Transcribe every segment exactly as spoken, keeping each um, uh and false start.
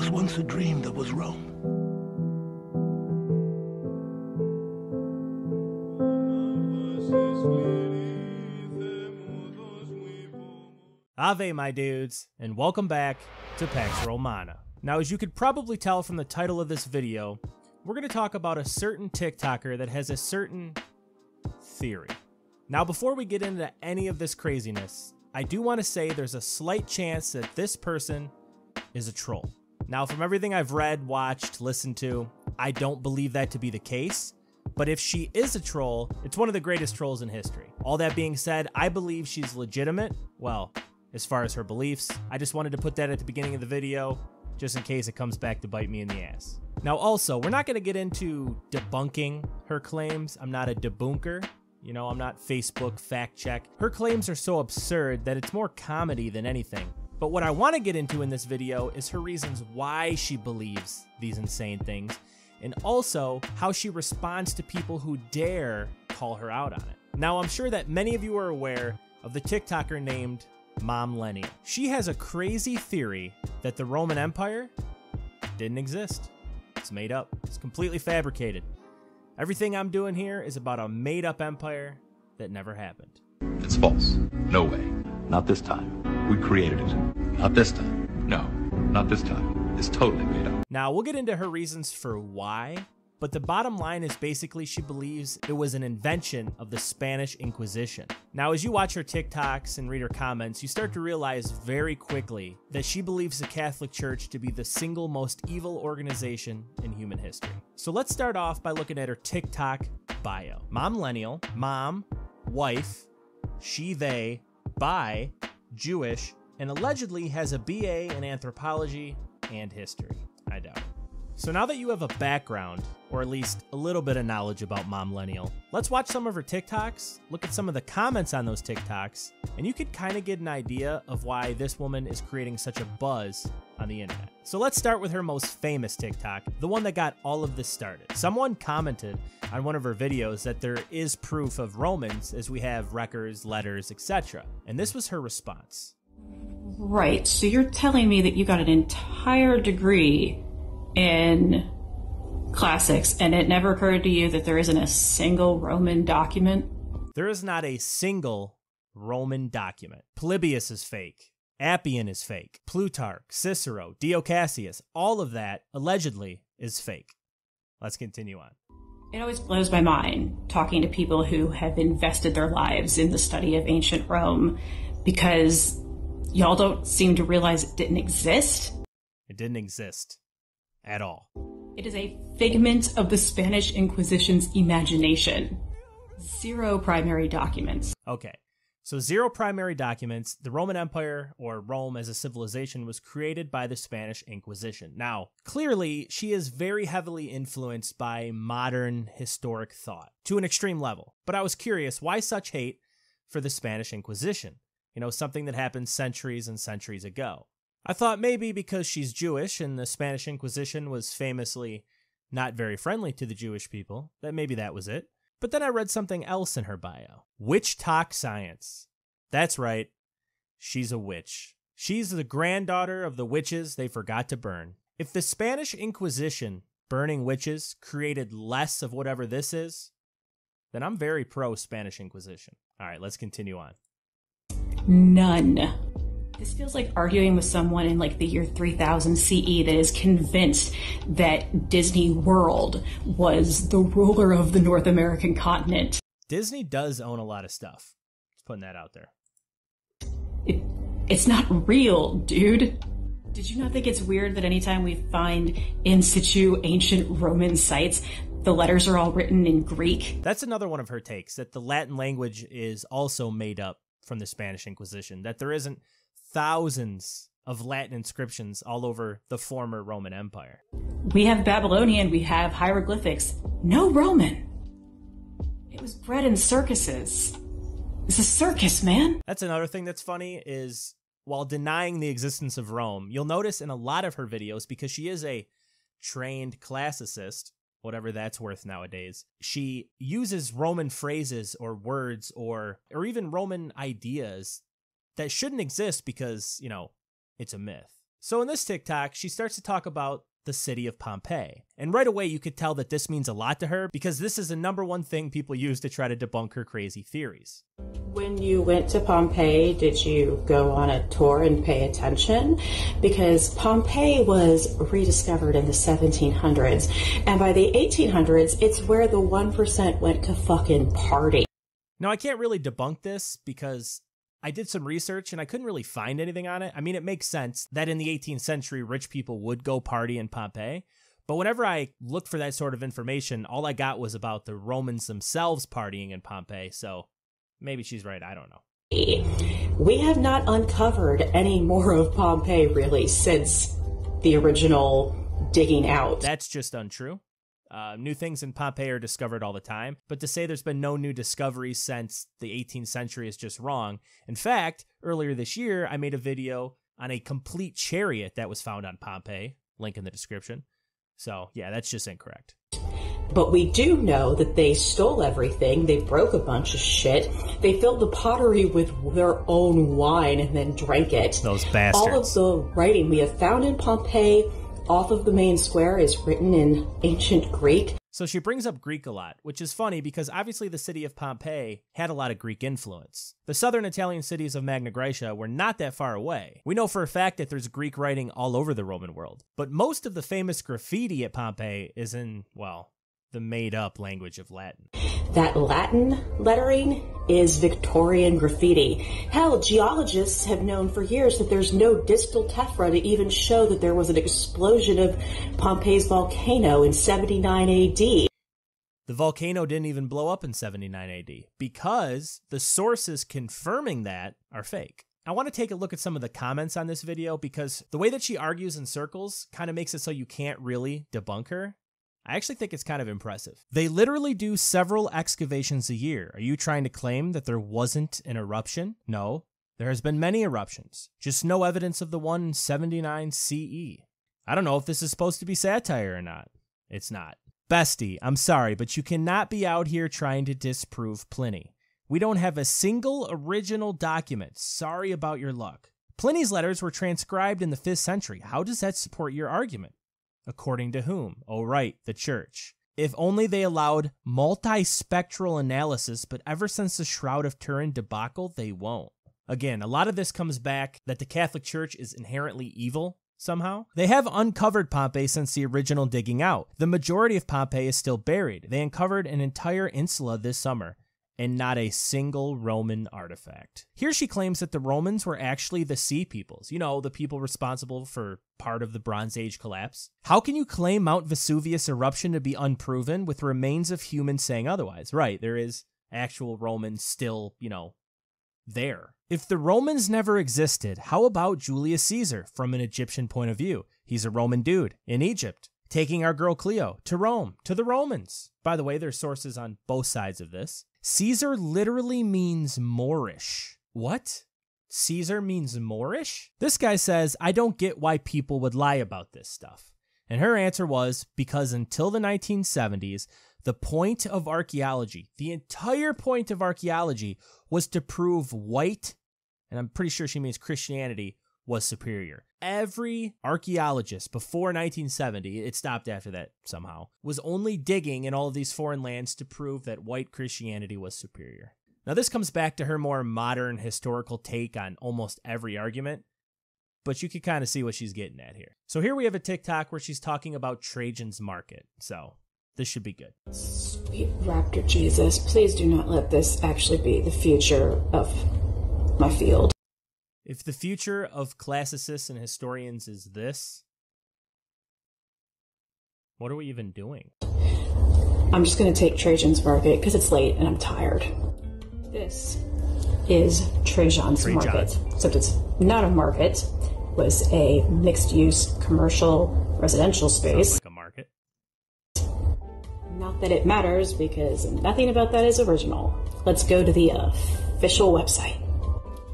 was once a dream that was Rome. Ave, my dudes, and welcome back to Pax Romana. Now, as you could probably tell from the title of this video, we're going to talk about a certain TikToker that has a certain theory. Now, before we get into any of this craziness, I do want to say there's a slight chance that this person is a troll. Now, from everything I've read, watched, listened to, I don't believe that to be the case. But if she is a troll, it's one of the greatest trolls in history. All that being said, I believe she's legitimate. Well, as far as her beliefs, I just wanted to put that at the beginning of the video, just in case it comes back to bite me in the ass. Now also, we're not gonna get into debunking her claims. I'm not a debunker, you know, I'm not Facebook fact check. Her claims are so absurd that it's more comedy than anything. But what I wanna get into in this video is her reasons why she believes these insane things, and also how she responds to people who dare call her out on it. Now, I'm sure that many of you are aware of the TikToker named Mom Lenny. She has a crazy theory that the Roman Empire didn't exist. It's made up. It's completely fabricated. Everything I'm doing here is about a made-up empire that never happened. It's false. No way. Not this time. We created it. Not this time. No. Not this time. It's totally made up. Now, we'll get into her reasons for why, but the bottom line is basically she believes it was an invention of the Spanish Inquisition. Now, as you watch her TikToks and read her comments, you start to realize very quickly that she believes the Catholic Church to be the single most evil organization in human history. So let's start off by looking at her TikTok bio. Mom Lennial, mom, wife, she, they, bi, Jewish, and allegedly has a B A in anthropology and history. I doubt it. So now that you have a background, or at least a little bit of knowledge about Mom Lennial, let's watch some of her TikToks, look at some of the comments on those TikToks, and you could kind of get an idea of why this woman is creating such a buzz on the internet. So let's start with her most famous TikTok, the one that got all of this started. Someone commented on one of her videos that there is proof of Romans, as we have records, letters, et cetera. And this was her response. Right, so you're telling me that you got an entire degree in classics, and it never occurred to you that there isn't a single Roman document? There is not a single Roman document. Polybius is fake. Appian is fake. Plutarch, Cicero, Dio Cassius, all of that allegedly is fake. Let's continue on. It always blows my mind talking to people who have invested their lives in the study of ancient Rome, because y'all don't seem to realize it didn't exist. It didn't exist. At all. It is a figment of the Spanish Inquisition's imagination. Zero primary documents. Okay, so zero primary documents. The Roman Empire, or Rome as a civilization, was created by the Spanish Inquisition. Now, clearly, she is very heavily influenced by modern historic thought, to an extreme level. But I was curious, why such hate for the Spanish Inquisition? You know, something that happened centuries and centuries ago. I thought maybe because she's Jewish and the Spanish Inquisition was famously not very friendly to the Jewish people, that maybe that was it. But then I read something else in her bio. Witch talk science. That's right, she's a witch. She's the granddaughter of the witches they forgot to burn. If the Spanish Inquisition burning witches created less of whatever this is, then I'm very pro-Spanish Inquisition. All right, let's continue on. None. This feels like arguing with someone in like the year three thousand C E that is convinced that Disney World was the ruler of the North American continent. Disney does own a lot of stuff. Just putting that out there. It, it's not real, dude. Did you not think it's weird that anytime we find in situ ancient Roman sites, the letters are all written in Greek? That's another one of her takes, that the Latin language is also made up from the Spanish Inquisition, that there isn't thousands of Latin inscriptions all over the former Roman Empire. We have Babylonian, we have hieroglyphics, no Roman. It was bred in circuses. It's a circus, man. That's another thing that's funny is, while denying the existence of Rome, you'll notice in a lot of her videos, because she is a trained classicist, whatever that's worth nowadays, she uses Roman phrases or words or, or even Roman ideas that shouldn't exist because, you know, it's a myth. So in this TikTok, she starts to talk about the city of Pompeii. And right away, you could tell that this means a lot to her because this is the number one thing people use to try to debunk her crazy theories. When you went to Pompeii, did you go on a tour and pay attention? Because Pompeii was rediscovered in the seventeen hundreds. And by the eighteen hundreds, it's where the one percent went to fucking party. Now, I can't really debunk this because I did some research and I couldn't really find anything on it. I mean, it makes sense that in the eighteenth century, rich people would go party in Pompeii. But whenever I looked for that sort of information, all I got was about the Romans themselves partying in Pompeii. So maybe she's right. I don't know. We have not uncovered any more of Pompeii, really, since the original digging out. That's just untrue. Uh, new things in Pompeii are discovered all the time, but to say there's been no new discoveries since the eighteenth century is just wrong. In fact, earlier this year, I made a video on a complete chariot that was found on Pompeii, link in the description. So yeah, that's just incorrect. But we do know that they stole everything, they broke a bunch of shit, they filled the pottery with their own wine and then drank it. Those bastards. All of the writing we have found in Pompeii off of the main square is written in ancient Greek. So she brings up Greek a lot, which is funny because obviously the city of Pompeii had a lot of Greek influence. The southern Italian cities of Magna Graecia were not that far away. We know for a fact that there's Greek writing all over the Roman world, but most of the famous graffiti at Pompeii is in, well, the made-up language of Latin. That Latin lettering is Victorian graffiti. Hell, geologists have known for years that there's no distal tephra to even show that there was an explosion of Pompeii's volcano in seventy-nine A D. The volcano didn't even blow up in seventy-nine A D because the sources confirming that are fake. I want to take a look at some of the comments on this video because the way that she argues in circles kind of makes it so you can't really debunk her. I actually think it's kind of impressive. They literally do several excavations a year. Are you trying to claim that there wasn't an eruption? No, there has been many eruptions, just no evidence of the one in seventy-nine C E. I don't know if this is supposed to be satire or not. It's not. Bestie, I'm sorry, but you cannot be out here trying to disprove Pliny. We don't have a single original document. Sorry about your luck. Pliny's letters were transcribed in the fifth century. How does that support your argument? According to whom? Oh, right, the church. If only they allowed multispectral analysis, but ever since the Shroud of Turin debacle, they won't. Again, a lot of this comes back that the Catholic Church is inherently evil somehow. They have uncovered Pompeii since the original digging out. The majority of Pompeii is still buried. They uncovered an entire insula this summer, and not a single Roman artifact. Here she claims that the Romans were actually the Sea Peoples, you know, the people responsible for part of the Bronze Age collapse. How can you claim Mount Vesuvius eruption to be unproven with remains of humans saying otherwise? Right, there is actual Romans still, you know, there. If the Romans never existed, how about Julius Caesar from an Egyptian point of view? He's a Roman dude in Egypt, taking our girl Cleo to Rome, to the Romans. By the way, there's sources on both sides of this. Caesar literally means Moorish. What? Caesar means Moorish? This guy says, I don't get why people would lie about this stuff. And her answer was, because until the nineteen seventies, the point of archaeology, the entire point of archaeology was to prove white, and I'm pretty sure she means Christianity, was superior. Every archaeologist before nineteen seventy, it stopped after that somehow, was only digging in all of these foreign lands to prove that white Christianity was superior. Now this comes back to her more modern historical take on almost every argument, but you can kind of see what she's getting at here. So here we have a TikTok where she's talking about Trajan's Market, so this should be good. Sweet Raptor Jesus, please do not let this actually be the future of my field. If the future of classicists and historians is this, what are we even doing? I'm just going to take Trajan's Market because it's late and I'm tired. This is Trajan's Trajan. Market, except it's not a market. It was a mixed-use commercial residential space. Sounds like a market. Not that it matters because nothing about that is original. Let's go to the official website.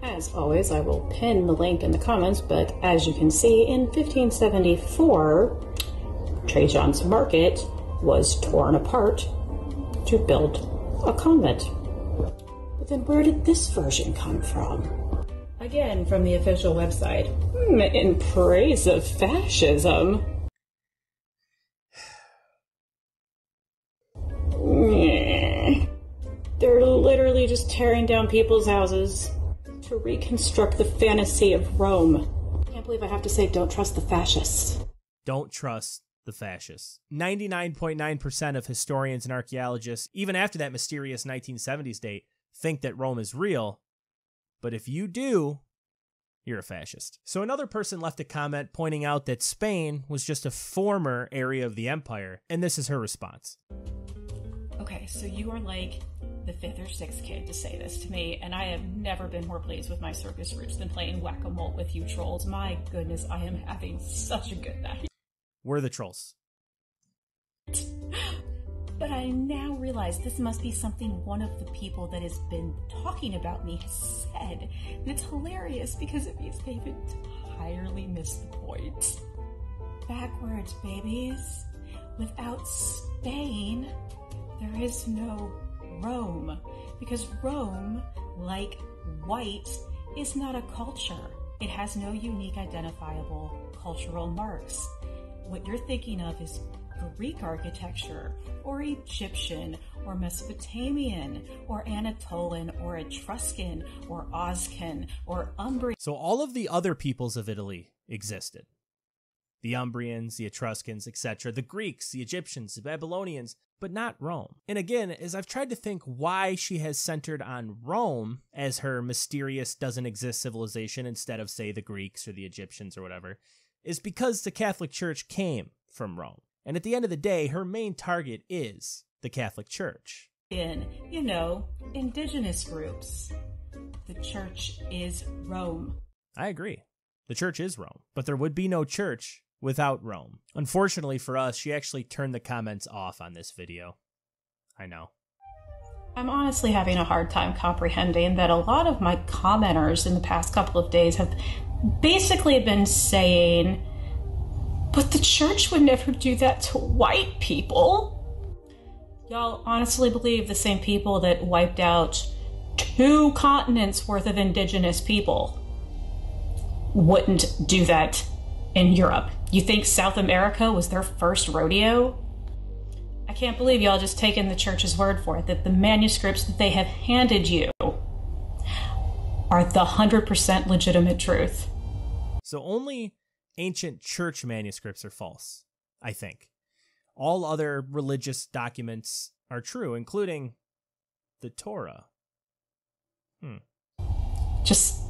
As always, I will pin the link in the comments, but as you can see, in fifteen seventy-four, Trajan's Market was torn apart to build a convent. But then where did this version come from? Again, from the official website. hymn in praise of fascism. They're literally just tearing down people's houses to reconstruct the fantasy of Rome. I can't believe I have to say don't trust the fascists. Don't trust the fascists. ninety-nine point nine percent of historians and archaeologists, even after that mysterious nineteen seventies date, think that Rome is real. But if you do, you're a fascist. So another person left a comment pointing out that Spain was just a former area of the empire, and this is her response. Okay, so you are like the fifth or sixth kid to say this to me, and I have never been more pleased with my circus roots than playing whack-a-mole with you trolls. My goodness, I am having such a good night. We're the trolls. But I now realize this must be something one of the people that has been talking about me has said. And it's hilarious because it means they've entirely missed the point. Backwards, babies. Without Spain, there is no Rome. Because Rome, like white, is not a culture. It has no unique identifiable cultural marks. What you're thinking of is Greek architecture, or Egyptian, or Mesopotamian, or Anatolian, or Etruscan, or Oscan, or Umbrian. So all of the other peoples of Italy existed. The Umbrians, the Etruscans, et cetera. The Greeks, the Egyptians, the Babylonians, but not Rome. And again, as I've tried to think why she has centered on Rome as her mysterious doesn't exist civilization instead of, say, the Greeks or the Egyptians or whatever, is because the Catholic Church came from Rome. And at the end of the day, her main target is the Catholic Church. In, you know, indigenous groups. The church is Rome. I agree. The church is Rome. But there would be no church without Rome. Unfortunately for us, she actually turned the comments off on this video. I know. I'm honestly having a hard time comprehending that a lot of my commenters in the past couple of days have basically been saying, but the church would never do that to white people. Y'all honestly believe the same people that wiped out two continents worth of indigenous people wouldn't do that in Europe? You think South America was their first rodeo? I can't believe y'all just taken the church's word for it, that the manuscripts that they have handed you are the one hundred percent legitimate truth. So only ancient church manuscripts are false, I think. All other religious documents are true, including the Torah. Hmm. Just,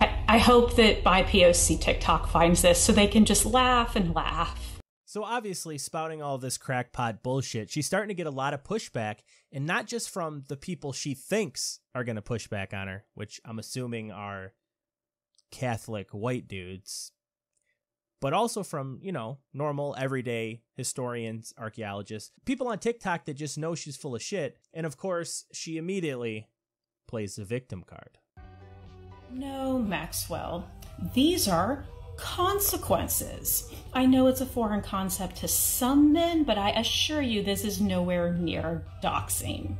I, I hope that my P O C TikTok finds this so they can just laugh and laugh. So obviously, spouting all this crackpot bullshit, she's starting to get a lot of pushback, and not just from the people she thinks are going to push back on her, which I'm assuming are Catholic white dudes, but also from, you know, normal everyday historians, archaeologists, people on TikTok that just know she's full of shit. And of course, she immediately plays the victim card. No, Maxwell, these are consequences. I know it's a foreign concept to some men, but I assure you this is nowhere near doxing.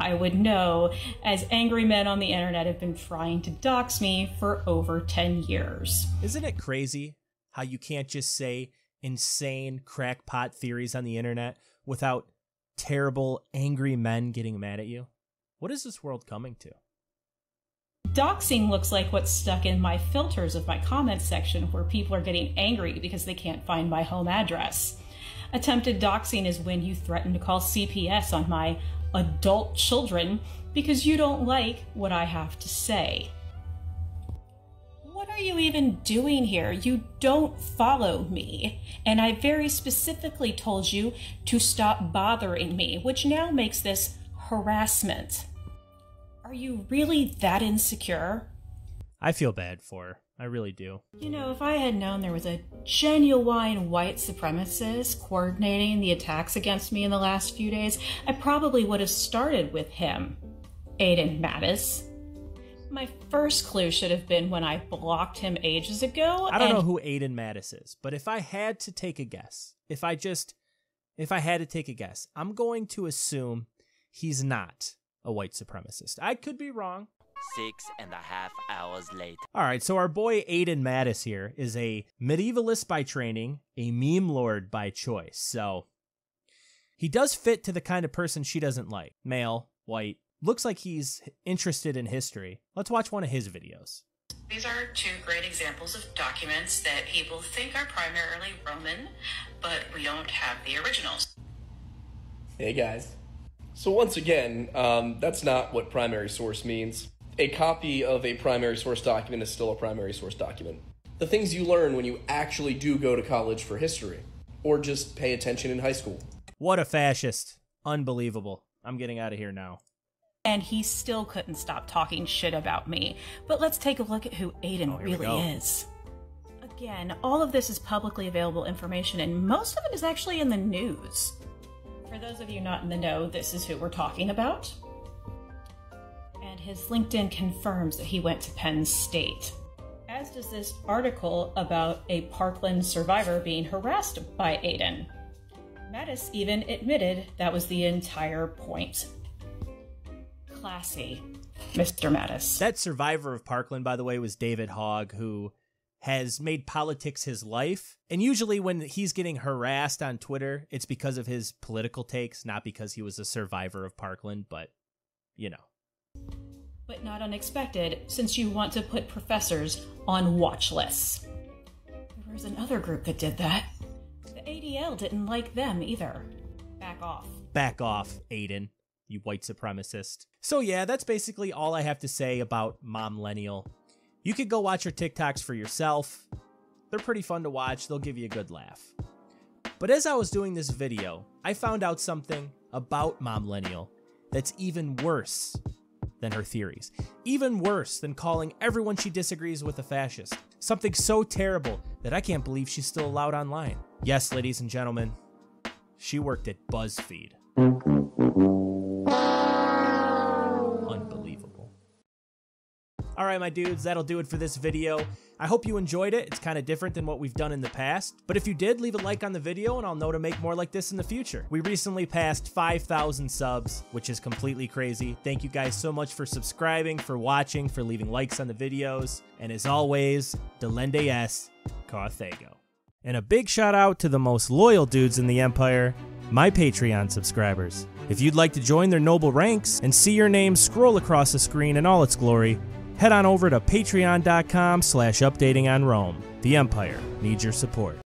I would know, as angry men on the internet have been trying to dox me for over ten years. Isn't it crazy how you can't just say insane crackpot theories on the internet without terrible angry men getting mad at you? What is this world coming to? Doxing looks like what's stuck in my filters of my comment section where people are getting angry because they can't find my home address. Attempted doxing is when you threaten to call C P S on my adult children because you don't like what I have to say. What are you even doing here? You don't follow me. And I very specifically told you to stop bothering me, which now makes this harassment. Are you really that insecure? I feel bad for her. I really do. You know, if I had known there was a genuine white supremacist coordinating the attacks against me in the last few days, I probably would have started with him, Aiden Mattis. My first clue should have been when I blocked him ages ago. I don't know who Aiden Mattis is, but if I had to take a guess, if I just, if I had to take a guess, I'm going to assume he's not a white supremacist. I could be wrong. six and a half hours later. All right, so our boy Aiden Mattis here is a medievalist by training, a meme lord by choice. So he does fit to the kind of person she doesn't like. Male, white, looks like he's interested in history. Let's watch one of his videos. These are two great examples of documents that people think are primarily Roman, but we don't have the originals. Hey guys. So once again, um, that's not what primary source means. A copy of a primary source document is still a primary source document. The things you learn when you actually do go to college for history, or just pay attention in high school. What a fascist. Unbelievable. I'm getting out of here now. And he still couldn't stop talking shit about me. But let's take a look at who Aiden oh, really is. Again, all of this is publicly available information, and most of it is actually in the news. For those of you not in the know, this is who we're talking about. And his LinkedIn confirms that he went to Penn State. As does this article about a Parkland survivor being harassed by Aiden. Mattis even admitted that was the entire point. Classy, Mister Mattis. That survivor of Parkland, by the way, was David Hogg, who has made politics his life. And usually when he's getting harassed on Twitter, it's because of his political takes, not because he was a survivor of Parkland, but, you know. But not unexpected, since you want to put professors on watch lists. There was another group that did that. The A D L didn't like them either. Back off. Back off, Aiden. You white supremacist. So yeah, that's basically all I have to say about Mom Lennial. You could go watch her TikToks for yourself. They're pretty fun to watch. They'll give you a good laugh. But as I was doing this video, I found out something about Mom Lennial that's even worse than her theories. Even worse than calling everyone she disagrees with a fascist. Something so terrible that I can't believe she's still allowed online. Yes, ladies and gentlemen, she worked at BuzzFeed. All right, my dudes, that'll do it for this video. I hope you enjoyed it. It's kind of different than what we've done in the past. But if you did, leave a like on the video, and I'll know to make more like this in the future. We recently passed five thousand subs, which is completely crazy. Thank you guys so much for subscribing, for watching, for leaving likes on the videos. And as always, Delenda Est Carthago. And a big shout out to the most loyal dudes in the Empire, my Patreon subscribers. If you'd like to join their noble ranks and see your name scroll across the screen in all its glory, head on over to patreon dot com slash updating on Rome. The Empire needs your support.